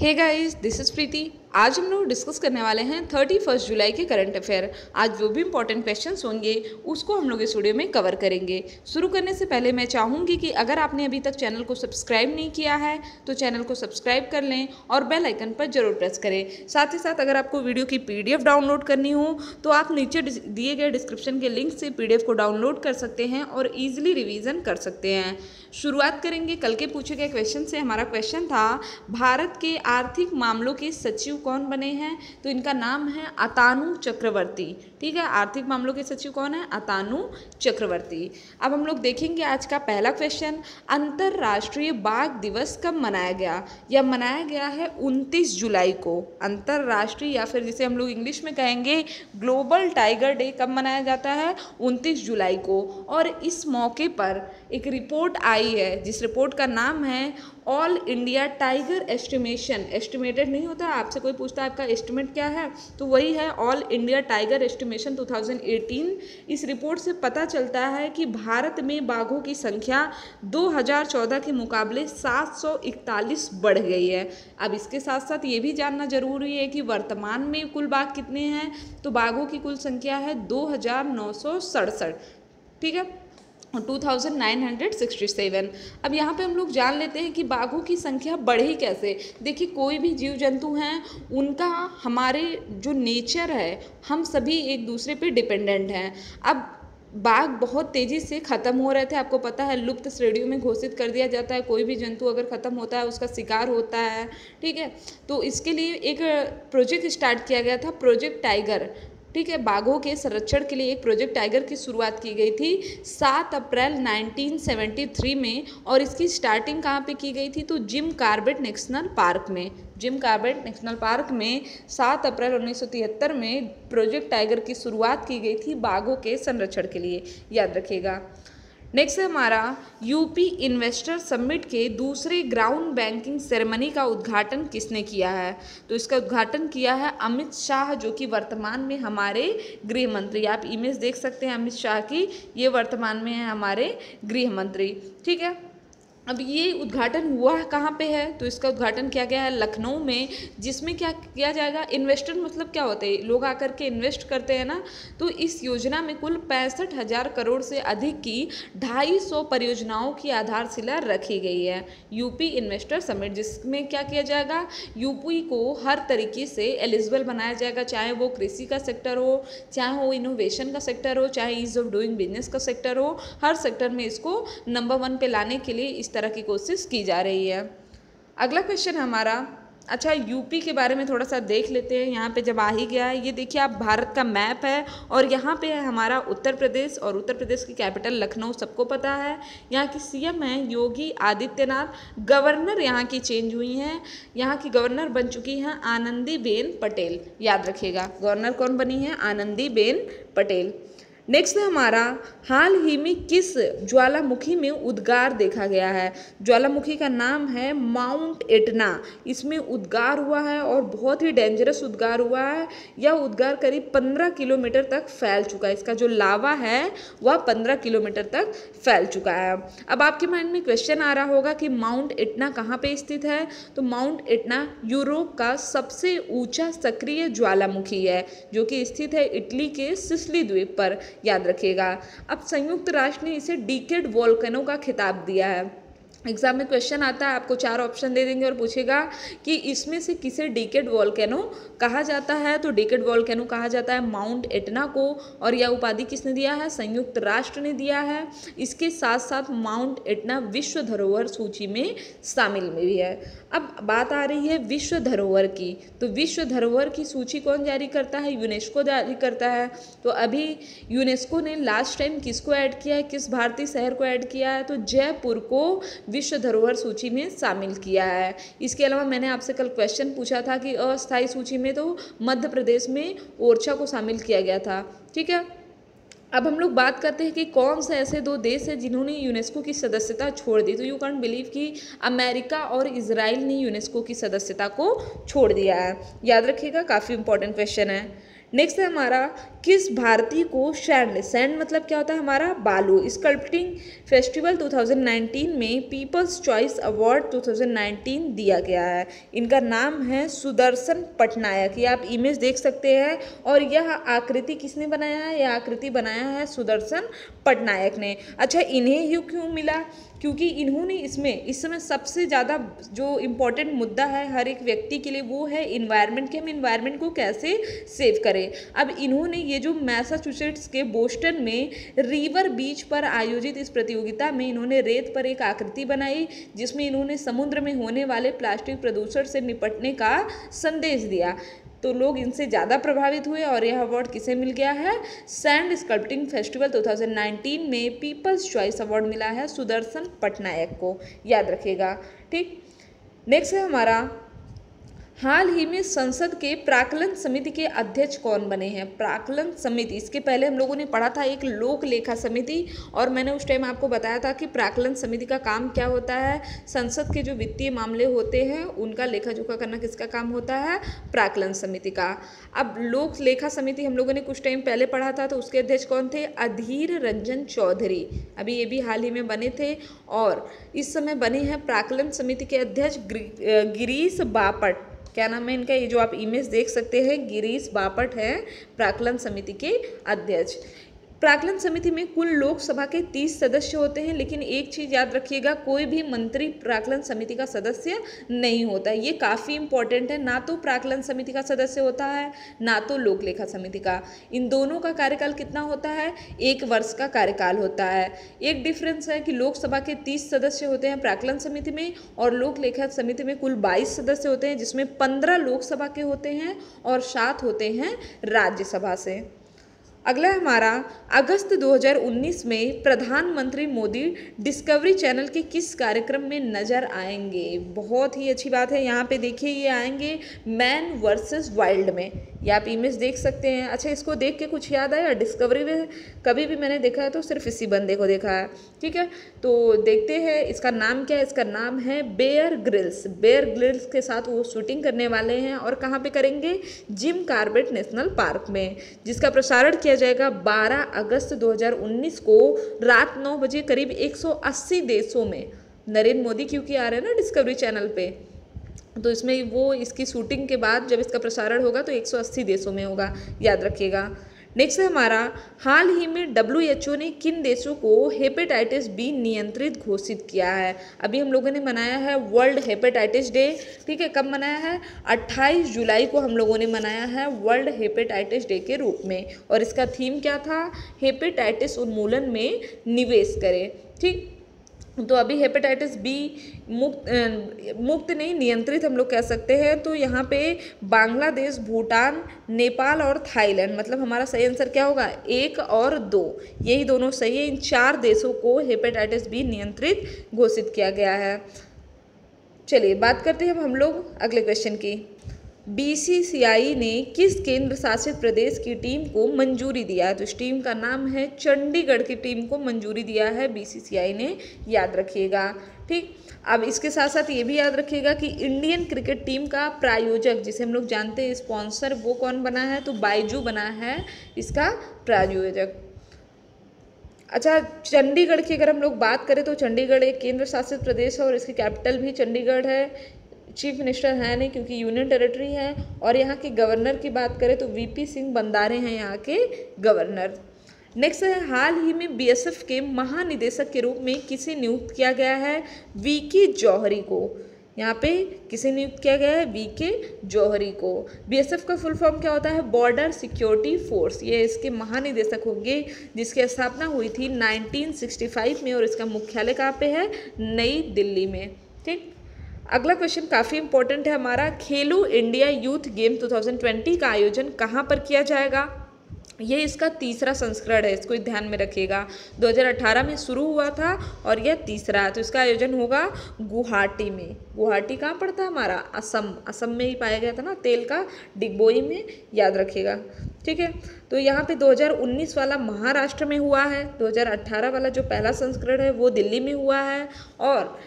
Hey guys, this is Preeti. आज हम लोग डिस्कस करने वाले हैं 31 जुलाई के करंट अफेयर। आज जो भी इंपॉर्टेंट क्वेश्चंस होंगे उसको हम लोग इस वीडियो में कवर करेंगे। शुरू करने से पहले मैं चाहूँगी कि अगर आपने अभी तक चैनल को सब्सक्राइब नहीं किया है तो चैनल को सब्सक्राइब कर लें और बेल आइकन पर जरूर प्रेस करें। साथ ही साथ अगर आपको वीडियो की PDF डाउनलोड करनी हो तो आप नीचे दिए गए डिस्क्रिप्शन के लिंक से PDF को डाउनलोड कर सकते हैं और ईजिली रिविज़न कर सकते हैं। शुरुआत करेंगे कल के पूछे गए क्वेश्चन से। हमारा क्वेश्चन था भारत के आर्थिक मामलों के सचिव कौन बने हैं, तो इनका नाम है अतानु चक्रवर्ती। ठीक है, आर्थिक मामलों के सचिव कौन है? अतानु चक्रवर्ती। अब हम लोग देखेंगे आज का पहला क्वेश्चन, अंतर्राष्ट्रीय बाघ दिवस कब मनाया गया? यह मनाया गया है 29 जुलाई को। अंतर्राष्ट्रीय या फिर जिसे हम लोग इंग्लिश में कहेंगे ग्लोबल टाइगर डे कब मनाया जाता है? 29 जुलाई को। और इस मौके पर एक रिपोर्ट आई है जिस रिपोर्ट का नाम है all India tiger estimation. Estimated नहीं होता, आपसे कोई पूछता है आपका एस्टिमेट क्या है तो वही है ऑल इंडिया टाइगर एस्टिमेशन 2018। इस रिपोर्ट से पता चलता है कि भारत में बाघों की संख्या 2014 के मुकाबले 741 बढ़ गई है। अब इसके साथ साथ ये भी जानना जरूरी है कि वर्तमान में कुल बाघ कितने हैं, तो बाघों की कुल संख्या है 2967। ठीक है, 2967। अब यहाँ पे हम लोग जान लेते हैं कि बाघों की संख्या बढ़ी कैसे। देखिए, कोई भी जीव जंतु हैं उनका हमारे जो नेचर है, हम सभी एक दूसरे पे डिपेंडेंट हैं। अब बाघ बहुत तेज़ी से ख़त्म हो रहे थे, आपको पता है लुप्त श्रेणियों में घोषित कर दिया जाता है। कोई भी जंतु अगर ख़त्म होता है उसका शिकार होता है। ठीक है, तो इसके लिए एक प्रोजेक्ट स्टार्ट किया गया था, प्रोजेक्ट टाइगर। ठीक है, बाघों के संरक्षण के लिए एक प्रोजेक्ट टाइगर की शुरुआत की गई थी 7 अप्रैल 1973 में। और इसकी स्टार्टिंग कहाँ पे की गई थी, तो जिम कॉर्बेट नेशनल पार्क में। जिम कॉर्बेट नेशनल पार्क में 7 अप्रैल 1973 में प्रोजेक्ट टाइगर की शुरुआत की गई थी बाघों के संरक्षण के लिए, याद रखिएगा। नेक्स्ट है हमारा यूपी इन्वेस्टर समिट के दूसरे ग्राउंड बैंकिंग सेरेमनी का उद्घाटन किसने किया है, तो इसका उद्घाटन किया है अमित शाह, जो कि वर्तमान में हमारे गृह मंत्री। आप इमेज देख सकते हैं अमित शाह की, ये वर्तमान में है हमारे गृह मंत्री। ठीक है, अब ये उद्घाटन हुआ कहाँ पे है, तो इसका उद्घाटन किया गया है लखनऊ में, जिसमें क्या किया जाएगा, इन्वेस्टर मतलब क्या होते हैं, लोग आकर के इन्वेस्ट करते हैं ना। तो इस योजना में कुल 65,000 करोड़ से अधिक की 250 परियोजनाओं की आधारशिला रखी गई है। यूपी इन्वेस्टर समिट, जिसमें क्या किया जाएगा, यूपी को हर तरीके से एलिजिबल बनाया जाएगा, चाहे वो कृषि का सेक्टर हो, चाहे वो इनोवेशन का सेक्टर हो, चाहे ईज ऑफ डूइंग बिजनेस का सेक्टर हो, हर सेक्टर में इसको नंबर 1 पे लाने के लिए इस तरह की कोशिश की जा रही है। अगला क्वेश्चन हमारा, अच्छा यूपी के बारे में थोड़ा सा देख लेते हैं। यहाँ पे जब आ ही गया है, ये देखिए आप, भारत का मैप है और यहाँ पे है हमारा उत्तर प्रदेश, और उत्तर प्रदेश की कैपिटल लखनऊ सबको पता है। यहाँ की CM है योगी आदित्यनाथ। गवर्नर यहाँ की चेंज हुई हैं, यहाँ की गवर्नर बन चुकी हैं आनंदीबेन पटेल, याद रखिएगा। गवर्नर कौन बनी है? आनंदीबेन पटेल। नेक्स्ट है हमारा, हाल ही में किस ज्वालामुखी में उद्गार देखा गया है? ज्वालामुखी का नाम है माउंट एटना। इसमें उद्गार हुआ है और बहुत ही डेंजरस उद्गार हुआ है। यह उद्गार करीब 15 किलोमीटर तक फैल चुका है। इसका जो लावा है वह 15 किलोमीटर तक फैल चुका है। अब आपके माइंड में क्वेश्चन आ रहा होगा कि माउंट एटना कहाँ पर स्थित है, तो माउंट एटना यूरोप का सबसे ऊँचा सक्रिय ज्वालामुखी है, जो कि स्थित है इटली के सिसली द्वीप पर, याद रखिएगा। अब संयुक्त राष्ट्र ने इसे डिकेड वॉल्केनो का खिताब दिया है। एग्जाम में क्वेश्चन आता है, आपको 4 ऑप्शन दे देंगे और पूछेगा कि इसमें से किसे डिकेड वॉल्केनो कहा जाता है, तो डिकेड वॉल्केनो कहा जाता है माउंट एटना को। और यह उपाधि किसने दिया है? संयुक्त राष्ट्र ने दिया है। इसके साथ साथ माउंट एटना विश्व धरोहर सूची में शामिल भी है। अब बात आ रही है विश्व धरोहर की, तो विश्व धरोहर की सूची कौन जारी करता है? यूनेस्को जारी करता है। तो अभी यूनेस्को ने लास्ट टाइम किसको ऐड किया है, किस भारतीय शहर को ऐड किया है, तो जयपुर को विश्व धरोहर सूची में शामिल किया है। इसके अलावा मैंने आपसे कल क्वेश्चन पूछा था कि अस्थायी सूची में तो मध्य प्रदेश में ओरछा को शामिल किया गया था। ठीक है, अब हम लोग बात करते हैं कि कौन से ऐसे 2 देश हैं जिन्होंने यूनेस्को की सदस्यता छोड़ दी, तो यू कैन बिलीव कि अमेरिका और इजराइल ने यूनेस्को की सदस्यता को छोड़ दिया है, याद रखिएगा। काफ़ी इंपॉर्टेंट क्वेश्चन है। नेक्स्ट है हमारा, किस भारतीय को सैंड, सैंड मतलब क्या होता है हमारा बालू, स्कल्पटिंग फेस्टिवल 2019 में पीपल्स चॉइस अवार्ड 2019 दिया गया है। इनका नाम है सुदर्शन पटनायक। ये आप इमेज देख सकते हैं और यह आकृति किसने बनाया है, यह आकृति बनाया है सुदर्शन पटनायक ने। अच्छा, इन्हें यू क्यों मिला, क्योंकि इन्होंने इसमें इस समय सबसे ज़्यादा जो इम्पोर्टेंट मुद्दा है हर एक व्यक्ति के लिए वो है इन्वायरमेंट, कि हम इन्वायरमेंट को कैसे सेव करें। अब इन्होंने ये जो मैसाचुसेट्स के बोस्टन में रिवर बीच पर आयोजित इस प्रतियोगिता में इन्होंने रेत पर एक आकृति बनाई जिसमें इन्होंने समुद्र में होने वाले प्लास्टिक प्रदूषण से निपटने का संदेश दिया। तो लोग इनसे ज़्यादा प्रभावित हुए और यह अवार्ड किसे मिल गया है, सैंड स्कल्पटिंग फेस्टिवल 2019 में पीपल्स चॉइस अवार्ड मिला है सुदर्शन पटनायक को, याद रखिएगा। ठीक, नेक्स्ट है हमारा हाल ही में संसद के प्राकलन समिति के अध्यक्ष कौन बने हैं। प्राकलन समिति, इसके पहले हम लोगों ने पढ़ा था एक लोक लेखा समिति, और मैंने उस टाइम आपको बताया था कि प्राकलन समिति का काम क्या होता है, संसद के जो वित्तीय मामले होते हैं उनका लेखा जोखा करना किसका काम होता है, प्राकलन समिति का। अब लोक लेखा समिति हम लोगों ने कुछ टाइम पहले पढ़ा था, तो उसके अध्यक्ष कौन थे, अधीर रंजन चौधरी, अभी ये भी हाल ही में बने थे। और इस समय बने हैं प्राकलन समिति के अध्यक्ष गिरीश बापट, क्या नाम है इनका, ये जो आप इमेज देख सकते हैं गिरीश बापट है प्राकलन समिति के अध्यक्ष। प्राकलन समिति में कुल लोकसभा के 30 सदस्य होते हैं, लेकिन एक चीज़ याद रखिएगा, कोई भी मंत्री प्राकलन समिति का सदस्य नहीं होता, ये काफ़ी इंपॉर्टेंट है। ना तो प्राकलन समिति का सदस्य होता है ना तो लोक लेखा समिति का, इन दोनों का कार्यकाल कितना होता है, एक वर्ष का कार्यकाल होता है। एक डिफरेंस है कि लोकसभा के 30 सदस्य होते हैं प्राकलन समिति में और लोक लेखा समिति में कुल 22 सदस्य होते हैं, जिसमें 15 लोकसभा के होते हैं और 7 होते हैं राज्यसभा से। अगला हमारा अगस्त 2019 में प्रधानमंत्री मोदी डिस्कवरी चैनल के किस कार्यक्रम में नज़र आएंगे, बहुत ही अच्छी बात है। यहाँ पे देखिए ये आएंगे मैन वर्सेस वाइल्ड में, ये आप इमेज देख सकते हैं। अच्छा, इसको देख के कुछ याद आया, डिस्कवरी में कभी भी मैंने देखा है तो सिर्फ इसी बंदे को देखा है। ठीक है, तो देखते हैं इसका नाम क्या है, इसका नाम है बेयर ग्रिल्स। बेयर ग्रिल्स के साथ वो शूटिंग करने वाले हैं और कहाँ पे करेंगे, जिम कॉर्बेट नेशनल पार्क में, जिसका प्रसारण किया जाएगा 12 अगस्त 2019 को रात 9 बजे करीब 180 देशों में। नरेंद्र मोदी क्योंकि आ रहे हैं ना डिस्कवरी चैनल पे, तो इसमें वो इसकी शूटिंग के बाद जब इसका प्रसारण होगा तो 180 देशों में होगा, याद रखिएगा। नेक्स्ट है हमारा हाल ही में WHO ने किन देशों को हेपेटाइटिस बी नियंत्रित घोषित किया है। अभी हम लोगों ने मनाया है वर्ल्ड हेपेटाइटिस डे, ठीक है, कब मनाया है, 28 जुलाई को हम लोगों ने मनाया है वर्ल्ड हेपेटाइटिस डे के रूप में, और इसका थीम क्या था, हेपेटाइटिस उन्मूलन में निवेश करें। ठीक, तो अभी हेपेटाइटिस बी मुक्त नहीं, नियंत्रित हम लोग कह सकते हैं। तो यहाँ पे बांग्लादेश, भूटान, नेपाल और थाईलैंड, मतलब हमारा सही आंसर क्या होगा, 1 और 2, यही दोनों सही है। इन 4 देशों को हेपेटाइटिस बी नियंत्रित घोषित किया गया है। चलिए बात करते हैं हम लोग अगले क्वेश्चन की। BCCI ने किस केंद्र शासित प्रदेश की टीम को मंजूरी दिया है, तो इस टीम का नाम है चंडीगढ़ की टीम को मंजूरी दिया है BCCI ने, याद रखिएगा। ठीक, अब इसके साथ साथ ये भी याद रखिएगा कि इंडियन क्रिकेट टीम का प्रायोजक जिसे हम लोग जानते हैं स्पॉन्सर, वो कौन बना है, तो बायजू बना है इसका प्रायोजक। अच्छा, चंडीगढ़ की अगर हम लोग बात करें तो चंडीगढ़ एक केंद्र शासित प्रदेश है और इसकी कैपिटल भी चंडीगढ़ है। चीफ मिनिस्टर है नहीं क्योंकि यूनियन टेरिटरी है, और यहाँ के गवर्नर की बात करें तो वीपी सिंह बंदारे हैं यहाँ के गवर्नर। नेक्स्ट है हाल ही में BSF के महानिदेशक के रूप में किसे नियुक्त किया गया है, VK जौहरी को, यहाँ पे किसे नियुक्त किया गया है, VK जौहरी को। BSF का फुल फॉर्म क्या होता है, बॉर्डर सिक्योरिटी फोर्स, ये इसके महानिदेशक होंगे, जिसकी स्थापना हुई थी 1965 में और इसका मुख्यालय कहाँ पे है, नई दिल्ली में। ठीक, अगला क्वेश्चन काफ़ी इंपॉर्टेंट है हमारा, खेलो इंडिया यूथ गेम 2020 का आयोजन कहाँ पर किया जाएगा, यह इसका तीसरा संस्करण है, इसको ध्यान में रखिएगा। 2018 में शुरू हुआ था और यह तीसरा है, तो इसका आयोजन होगा गुवाहाटी में। गुवाहाटी कहाँ पड़ता है हमारा, असम, असम में ही पाया गया था ना तेल का डिगबोई में, याद रखिएगा। ठीक है, तो यहाँ पे 2019 वाला महाराष्ट्र में हुआ है, 2018 वाला जो पहला संस्करण है वो दिल्ली में हुआ है, और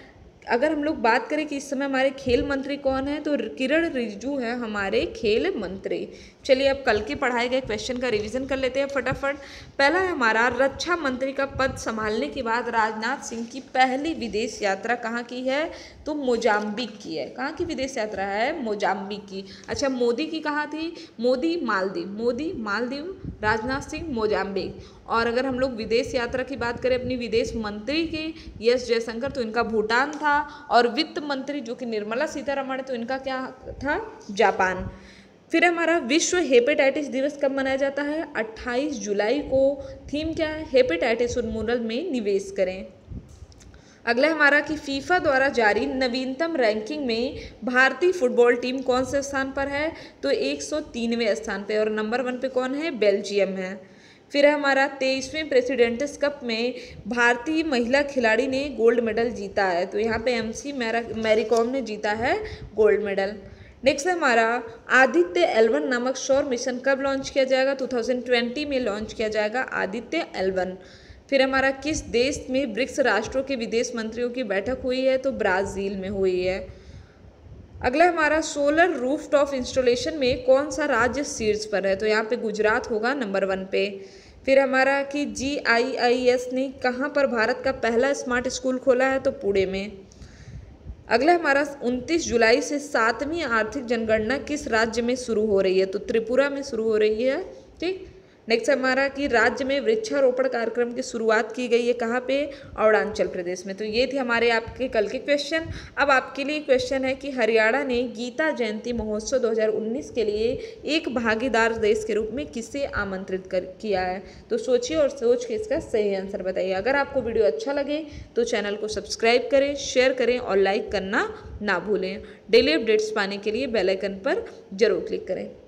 अगर हम लोग बात करें कि इस समय हमारे खेल मंत्री कौन है, तो किरण रिजिजू है हमारे खेल मंत्री। चलिए अब कल के पढ़ाए गए क्वेश्चन का रिवीजन कर लेते हैं फटाफट। पहला है हमारा, रक्षा मंत्री का पद संभालने के बाद राजनाथ सिंह की पहली विदेश यात्रा कहाँ की है? तो मोजाम्बिक की है। कहाँ की विदेश यात्रा है? मोजाम्बिक की। अच्छा, मोदी की कहाँ थी? मोदी मालदीव, मोदी मालदीव, राजनाथ सिंह मोजाम्बिक। और अगर हम लोग विदेश यात्रा की बात करें अपनी विदेश मंत्री की, एस जयशंकर, तो इनका भूटान था। और वित्त मंत्री जो कि निर्मला सीतारमण, तो इनका क्या था? जापान। फिर हमारा विश्व हेपेटाइटिस दिवस कब मनाया जाता है? 28 जुलाई को। थीम क्या है? हेपेटाइटिस उन्मूलन में निवेश करें। अगला हमारा कि फीफा द्वारा जारी नवीनतम रैंकिंग में भारतीय फुटबॉल टीम कौन से स्थान पर है? तो 103वें स्थान पर, और नंबर 1 पे कौन है? बेल्जियम है। फिर हमारा 23वें प्रेसिडेंट्स कप में भारतीय महिला खिलाड़ी ने गोल्ड मेडल जीता है, तो यहाँ पे एमसी मैरी कॉम ने जीता है गोल्ड मेडल। नेक्स्ट है हमारा, आदित्य एल1 नामक सौर मिशन कब लॉन्च किया जाएगा? 2020 में लॉन्च किया जाएगा आदित्य एल1। फिर हमारा, किस देश में ब्रिक्स राष्ट्रों के विदेश मंत्रियों की बैठक हुई है? तो ब्राज़ील में हुई है। अगला हमारा, सोलर रूफटॉप इंस्टॉलेशन में कौन सा राज्य शीर्ष पर है? तो यहाँ पे गुजरात होगा नंबर 1 पे। फिर हमारा कि GIIS ने कहाँ पर भारत का पहला स्मार्ट स्कूल खोला है? तो पुणे में। अगला हमारा, 29 जुलाई से 7वीं आर्थिक जनगणना किस राज्य में शुरू हो रही है? तो त्रिपुरा में शुरू हो रही है, ठीक। नेक्स्ट हमारा कि राज्य में वृक्षारोपण कार्यक्रम की शुरुआत की गई है कहाँ पे? अरुणाचल प्रदेश में। तो ये थे हमारे आपके कल के क्वेश्चन। अब आपके लिए क्वेश्चन है कि हरियाणा ने गीता जयंती महोत्सव 2019 के लिए एक भागीदार देश के रूप में किसे आमंत्रित किया है? तो सोचिए और सोच के इसका सही आंसर बताइए। अगर आपको वीडियो अच्छा लगे तो चैनल को सब्सक्राइब करें, शेयर करें और लाइक करना ना भूलें। डेली अपडेट्स पाने के लिए बेल आइकन पर जरूर क्लिक करें।